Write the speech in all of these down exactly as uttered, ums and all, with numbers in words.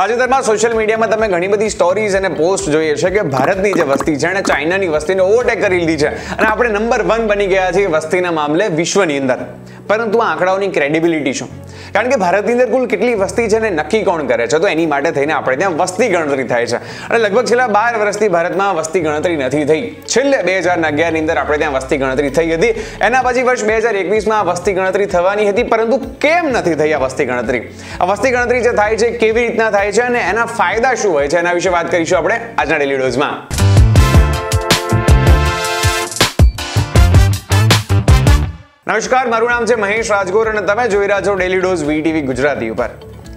તાજેતરમાં સોશિયલ મીડિયામાં તમે ઘણી બધી સ્ટોરીઝ અને પોસ્ટ જોઈએ છે કે ભારતની જે વસ્તી છે અને ચાઇનાની વસ્તીને ઓવરટેક કરી લીધી છે અને આપણે નંબર વન બની ગયા છીએ વસ્તીના મામલે વિશ્વની અંદર. પરંતુ આ આંકડાઓની ક્રેડિબિલિટી શું? કારણ કે ભારતની અંદર કુલ કેટલી વસ્તી છે ને નક્કી કોણ કરે છે, તો એની માટે થઈને આપણે ત્યાં વસ્તી ગણતરી થાય છે. અને લગભગ છેલ્લા બાર વર્ષથી ભારતમાં વસ્તી ગણતરી નથી થઈ. છેલ્લે બે હજાર અગિયારની અંદર આપણે ત્યાં વસ્તી ગણતરી થઈ હતી, એના પછી વર્ષ બે હજાર એકવીસમાં આ વસ્તી ગણતરી થવાની હતી, પરંતુ કેમ નથી થઈ આ વસ્તી ગણતરી? આ વસ્તી ગણતરી જે થાય છે કેવી રીતના થાય છે અને એના ફાયદા શું હોય છે એના વિશે વાત કરીશું આપણે આજના ડેલી ડોઝમાં. નમસ્કાર, મારું નામ છે મહેશ રાજગોર અને તમે જોઈ રહ્યા છો ડેલી ડોઝ વીટીવી ગુજરાતી ઉપર.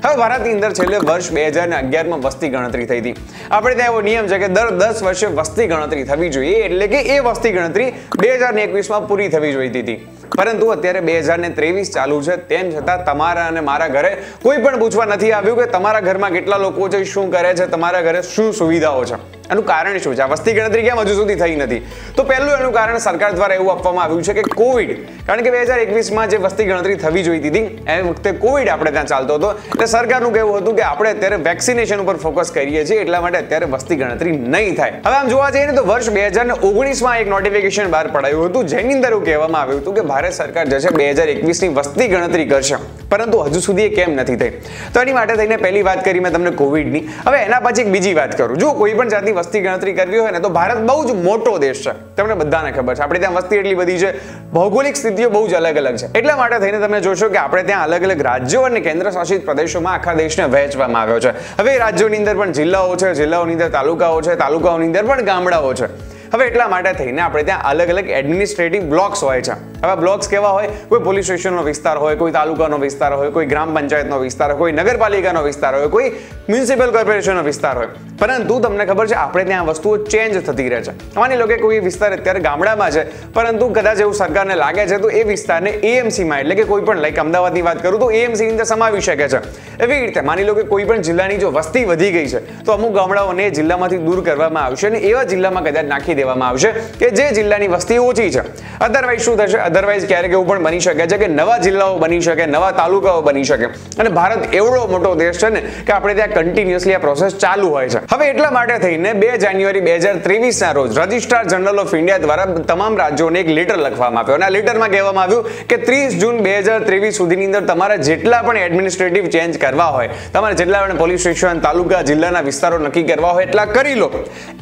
હવે ભારતની અંદર છેલ્લે વર્ષ બે હજાર અગિયારમાં વસ્તી ગણતરી થઈ હતી. આપણે ત્યાં એવો નિયમ છે કે દર દસ વર્ષે વસ્તી ગણતરી થવી જોઈએ, એટલે કે એ વસ્તી ગણતરી બે હજાર એકવીસમાં પૂરી થવી જોઈતી હતી. પરંતુ અત્યારે બે હજાર ને ત્રેવીસ ચાલુ છે, તેમ છતાં તમારા અને મારા ઘરે કોઈ પણ પૂછવા નથી આવ્યું કે તમારા ઘરમાં કેટલા લોકો છે, શું કરે છે, તમારા ઘરે શું સુવિધાઓ છે. એનું કારણ શું છે? આ વસ્તી ગણતરી કેમ હજુ સુધી થઈ નથી? તો પહેલું એનું કારણ સરકાર દ્વારા એવું આપવામાં આવ્યું છે કે કોવિડ, કારણ કે બે હજાર એકવીસમાં જે વસ્તી ગણતરી થવી જોઈતી હતી એ વખતે કોવિડ આપણે ત્યાં ચાલતો હતો, એટલે સરકારનું કહેવું હતું કે આપણે અત્યારે વેક્સિનેશન ઉપર ફોકસ કરીએ છીએ, એટલા માટે અત્યારે વસ્તી ગણતરી નહીં થાય. હવે આમ જોવા જઈએ ને તો વર્ષ બે હજાર ઓગણીસમાં એક નોટિફિકેશન બહાર પડાયું હતું, જેની અંદર એવું કહેવામાં આવ્યું હતું કે ભારત સરકાર જે છે બે હજાર એકવીસ ની વસ્તી ગણતરી કરશે, પરંતુ હજુ સુધી એ કેમ નથી થઈ. તો એની માટે થઈને પહેલી વાત કરી મેં તમને કોવિડની. હવે એના પછી એક બીજી વાત કરું. જો કોઈ પણ જાતની વસ્તી ગણતરી કરવી હોય ને તો ભારત બહુ જ મોટો દેશ છે, તમને બધાને ખબર છે. આપણે ત્યાં વસ્તી એટલી બધી છે, ભૌગોલિક સ્થિતિઓ બહુ જ અલગ અલગ છે, એટલા માટે થઈને તમે જોશો કે આપણે ત્યાં અલગ અલગ રાજ્યો અને કેન્દ્ર શાસિત પ્રદેશોમાં આખા દેશને વહેંચવામાં આવ્યો છે. હવે રાજ્યોની અંદર પણ જિલ્લાઓ છે, જિલ્લાઓની અંદર તાલુકાઓ છે, તાલુકાઓની અંદર પણ ગામડાઓ છે. હવે એટલા માટે થઈને આપણે ત્યાં અલગ અલગ એડમિનિસ્ટ્રેટિવ બ્લોક્સ હોય છે. હવે બ્લોક્સ કેવા હોય? કોઈ પોલીસ સ્ટેશનનો વિસ્તાર હોય, કોઈ તાલુકાનો વિસ્તાર હોય, કોઈ ગ્રામ પંચાયતનો વિસ્તાર હોય, કોઈ નગરપાલિકાનો વિસ્તાર હોય, કોઈ મ્યુનિસિપલ કોર્પોરેશનનો વિસ્તાર હોય. પરંતુ તમને ખબર છે આપણે ત્યાં વસ્તુઓ ચેન્જ થતી રહે છે. માની લો કે કોઈ વિસ્તાર અત્યારે ગામડામાં છે, પરંતુ કદાચ એવું સરકારને લાગે છે તો એ વિસ્તારને એએમસીમાં, એટલે કે કોઈ પણ, લાઈક અમદાવાદની વાત કરું તો એએમસી અંદર સમાવી શકે છે. એવી રીતે માની લો કે કોઈ પણ જિલ્લાની જો વસ્તી વધી ગઈ છે તો અમુક ગામડાઓને જિલ્લામાંથી દૂર કરવામાં આવશે અને એવા જિલ્લામાં કદાચ નાખી દે આવશે કે જે જિલ્લાની વસ્તી ઓછી છે. અધરવાઇઝ શું થશે? અધરવાઇઝ ક્યારેક એવું પણ બની શકે છે કે નવા જિલ્લાઓ બની શકે, નવા તાલુકાઓ બની શકે. અને ભારત એવડો મોટો દેશ છે ને કે આપણે ત્યાં કન્ટિન્યુઅસલી આ પ્રોસેસ ચાલુ હોય છે. હવે એટલા માટે થઈને બે જાન્યુઆરી બે હજાર ત્રેવીસ ના રોજ રજિસ્ટ્રાર જનરલ ઓફ ઇન્ડિયા દ્વારા તમામ રાજ્યોને એક લેટર લખવામાં આવ્યો અને આ લેટરમાં કહેવામાં આવ્યું કે ત્રીસ જૂન બે હજાર ત્રેવીસ સુધીની અંદર તમારા જેટલા પણ એડમિનિસ્ટ્રેટિવ ચેન્જ કરવા હોય, તમારે જેટલા પણ પોલીસ સ્ટેશન, તાલુકા, જિલ્લાના વિસ્તારો નક્કી કરવા હોય એટલા કરી લો.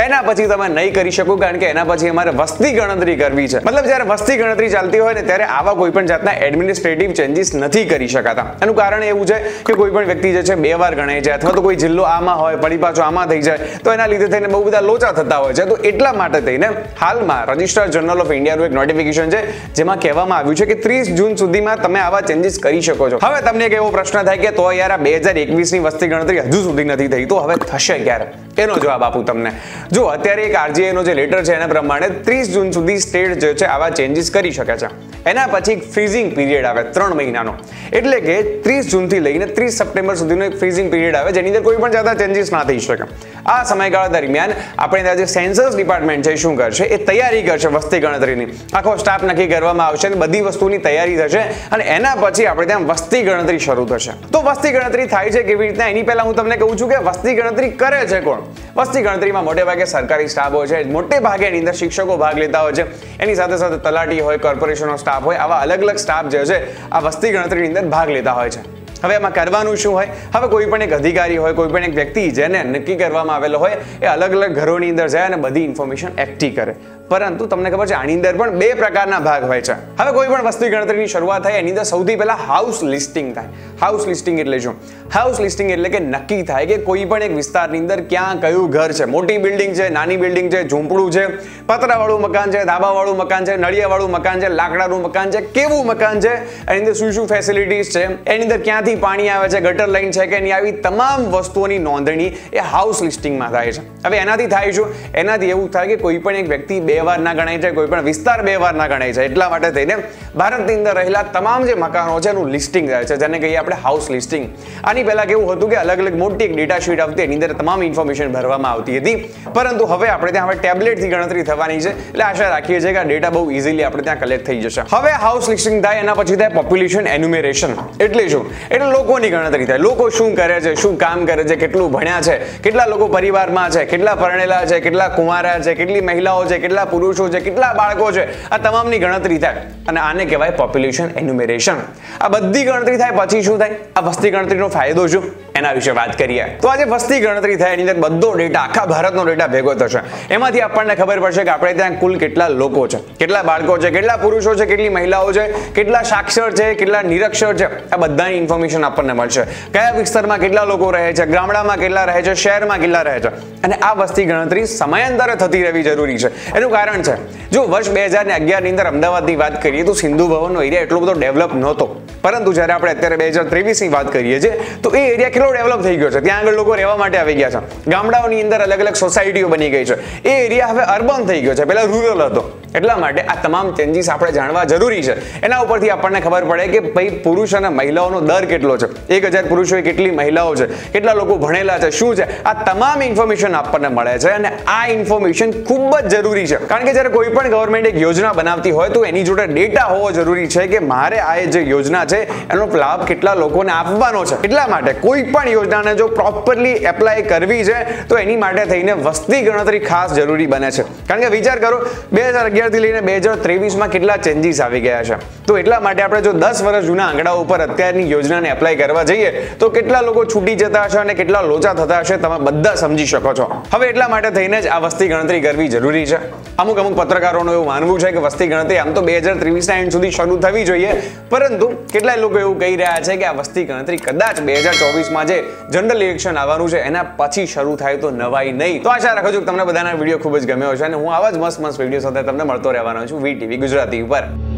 એના પછી તમે નહીં કરી શકો, કારણ કે એના પછી અમારે વસ્તી ગણતરી કરવી છે. મતલબ જ્યારે વસ્તી ગણતરી ચાલતી હોય ને ત્યારે આવા કોઈ પણ જાતના એડમિનિસ્ટ્રેટિવ ચેન્જીસ નથી કરી શકાતા. એનું કારણ એવું છે કે કોઈ પણ વ્યક્તિ જે છે બે વાર ગણાય છે, અથવા તો કોઈ જિલ્લો આમાં હોય ફરી પાછો આમાં થઈ જાય, તો એના લીધે થઈને બહુ બધા લોચા થતા હોય છે. તો એટલા માટે થઈને હાલમાં રજિસ્ટ્રાર જનરલ ઓફ ઇન્ડિયાનું એક નોટિફિકેશન છે જેમાં કહેવામાં આવ્યું છે કે ત્રીસ જૂન સુધીમાં તમે આવા ચેન્જીસ કરી શકો છો. હવે તમને એક એવો પ્રશ્ન થાય કે તો યાર આ બે હજાર એકવીસની વસ્તી ગણતરી હજુ સુધી નથી થઈ, તો હવે થશે ક્યારે? એનો જવાબ આપું તમને. જો અત્યારે એક આરજીઆઈનો જે લેટર છે એના પ્રમાણે ત્રીસ જૂન સુધી સ્ટેટ જે છે આવા ચેન્જીસ કરી શકે છે. એના પછી એક ફ્રીઝિંગ પીરિયડ આવે ત્રણ મહિનાનો, એટલે કે ત્રીસ જૂનથી લઈને ત્રીસ સપ્ટેમ્બર સુધીનો એક ફ્રીઝિંગ પીરિયડ આવે, જેની અંદર કોઈ પણ જાતના ચેન્જીસ ના થઈ શકે. આ સમયગાળા દરમિયાન આપણે ત્યાં જે સેન્સસ ડિપાર્ટમેન્ટ છે શું કરશે? એ તૈયારી કરશે વસ્તી ગણતરીની, આખો સ્ટાફ નક્કી કરવામાં આવશે અને બધી વસ્તુની તૈયારી થશે, અને એના પછી આપણે ત્યાં વસ્તી ગણતરી શરૂ થશે. તો વસ્તી ગણતરી થાય છે કેવી રીતના? એની પહેલા હું તમને કહું છું કે વસ્તી ગણતરી કરે છે કોણ? વસ્તી ગણતરીમાં મોટે ભાગે સરકારી સ્ટાફ હોય છે, મોટે ભાગે એની અંદર શિક્ષકો ભાગ લેતા હોય છે, એની સાથે સાથે તલાટી હોય, કોર્પોરેશનનો સ્ટાફ હોય, આવા અલગ અલગ સ્ટાફ જે છે આ વસ્તી ગણતરીની અંદર ભાગ લેતા હોય છે. હવે એમાં કરવાનું શું હોય? હવે કોઈ પણ એક અધિકારી હોય, કોઈ પણ એક વ્યક્તિ જેને નક્કી કરવામાં આવેલો હોય એ અલગ અલગ ઘરોની અંદર જાય અને બધી ઇન્ફોર્મેશન એકઠી કરે. પરંતુ તમને ખબર છે આની અંદર પણ બે પ્રકારના ભાગ હોય છે. હવે કોઈ પણ વસ્તી ગણતરીની શરૂઆત થાય એની અંદર સૌથી પહેલા હાઉસ લિસ્ટિંગ થાય. હાઉસ લિસ્ટિંગ એટલે શું? હાઉસ લિસ્ટિંગ એટલે કે નક્કી થાય કે કોઈ પણ એક વિસ્તારની અંદર ક્યાં કયું ઘર છે, મોટી બિલ્ડિંગ છે, નાની બિલ્ડિંગ છે, ઝૂંપડું છે, પતરાવાળું મકાન છે, ધાબાવાળું મકાન છે, નળિયાવાળું મકાન છે, લાકડાનું મકાન છે, કેવું મકાન છે, એની અંદર શું શું ફેસિલિટીઝ છે, એની અંદર ક્યાંથી પાણી આવે છે, ગટર લાઈન છે કે નહીં, આવી તમામ વસ્તુઓની નોંધણી એ હાઉસ લિસ્ટિંગમાં થાય છે. હવે એનાથી થાય શું? એનાથી એવું થાય કે કોઈ પણ એક વ્યક્તિ બે વાર ના ગણાય છે, કોઈ પણ વિસ્તાર બે વાર ના ગણાય છે. એટલા માટે થઈને भारतनी अंदर रहेला तमाम जे मकानो छे एनु लिस्टिंग थाय छे, जेने कहीए आपणे हाउस लिस्टिंग। आनी पहेला केवुं हतुं के अलग अलग मोटी एक डेटा शीट आवती, एनी अंदर तमाम इन्फॉर्मेशन भरवामां आवती हती, परंतु हवे आपणे त्यां हवे टेब्लेटथी गणतरी थवानी छे, एटले आशा राखीए छीए के डेटा बहु इजीली आपणे त्यां कलेक्ट थई जशे। हवे हाउस लिस्टिंग थाय एना पछी थाय पॉप्युलेशन एन्युमरेशन, एटले शुं? एटले लोकोनी गणतरी थाय, लोको शुं करे छे, शुं काम करे छे, केटलुं भण्या छे, केटला लोको परिवारमां छे, केटला परणेला छे, केटला कुंवारा छे, केटली महिलाओ छे, केटला पुरुषो छे, केटला बाळको छे, आ तमामनी गणतरी थाय अने आने कहेवाय पॉप्युलेशन एन्युमरेशन। आ बधी गणतरी थाय पछी शुं थाय? आ वस्ती गणतरीनो फायदो शुं? एना विषे बात करीए तो आज वस्ती गणतरी थाय एनी अंदर बधो डेटा आखा भारतनो डेटा भेगो थशे। एमांथी आपणने खबर पडशे के आपणे त्यां कुल केटला लोको छे, केटला बाळको छे, केटला पुरुषो छे, केटली महिलाओ छे, केटला साक्षर छे, केटला निरक्षर छे, आ बधानी इन्फॉर्मेशन आपणने मळशे। कया विस्तारमां केटला लोको रहे छे, गामडामां केटला रहे छे, शहेरमां केटला रहे छे। अने आ वस्ती गणतरी समयांतरे थती रहेवी जरूरी छे। एनुं कारण छे जो वर्ष બે હજાર અગિયાર ની अंदर अमदावादनी વાત करिए तो सिंधु भवननो एरिया एटलो बधो डेवलप नहोतो, परंतु ज्यारे आपणे अत्यारे બે હજાર ત્રેવીસ ની વાત करिए छे तो ए एरिया કેટલો डेवलप થઈ ગયો છે, ત્યાં આગળ લોકો રહેવા માટે આવી ગયા છે, ગામડાઓની અંદર અલગ અલગ સોસાયટીઓ બની ગઈ છે, એ એરિયા હવે અર્બન થઈ ગયો છે, પહેલા રૂરલ હતો। એટલા માટે આ તમામ ચેન્જીસ આપણે જાણવા જરૂરી છે, એના ઉપરથી આપણને ખબર પડે કે ભાઈ પુરુષ અને મહિલાઓનો દર કેટલો છે, એક હજાર પુરુષોએ કેટલી મહિલાઓ છે, કેટલા લોકો ભણેલા છે, શું છે, આ તમામ ઇન્ફોર્મેશન આપણને મળે છે। અને આ ઇન્ફોર્મેશન ખૂબ જ જરૂરી છે, કારણ કે જ્યારે કોઈ પણ ગવર્નમેન્ટ એક યોજના બનાવતી હોય તો એની જોડે ડેટા હોવો જરૂરી છે કે મારે આ જે યોજના છે એનો લાભ કેટલા લોકોને આપવાનો છે। એટલા માટે કોઈ પણ યોજનાને જો પ્રોપરલી એપ્લાય કરવી છે તો એની માટે થઈને વસ્તી ગણતરી ખાસ જરૂરી બને છે, કારણ કે વિચાર કરો બે હજાર અગિયાર બે હજાર ત્રેવીસ માં કેટલા ચેન્જીસ આવી ગયા છે, તો એટલા માટે આપણે જો દસ વર્ષ જૂના આંકડા ઉપર અત્યારની યોજનાને એપ્લાય કરવા જઈએ તો કેટલા લોકો છૂટી જતા હશે અને કેટલા લોચા થતા હશે તમે બધા સમજી શકો છો। હવે એટલા માટે થઈને જ આ વસ્તી ગણતરી કરવી જરૂરી છે। અમુક અમુક પત્રકારોનું એવું માનવું છે કે વસ્તી ગણતરી આમ તો બે હજાર ત્રેવીસ ના એન્ડ સુધી શરૂ થવી જોઈએ, પરંતુ કેટલાય લોકો એવું કહી રહ્યા છે કે આ વસ્તી ગણતરી કદાચ બે હજાર ચોવીસ માં જે જનરલ ઇલેક્શન આવવાનું છે એના પછી શરૂ થાય તો નવાઈ નહીં। તો આશા રાખું છું કે તમને બધાના વિડીયો ખૂબ જ ગમ્યો હશે અને હું આવા જ મસ્ત મસ્ત વિડીયો સાથે તમને મળતો રહેવાનો છું વીટીવી ગુજરાતી ઉપર।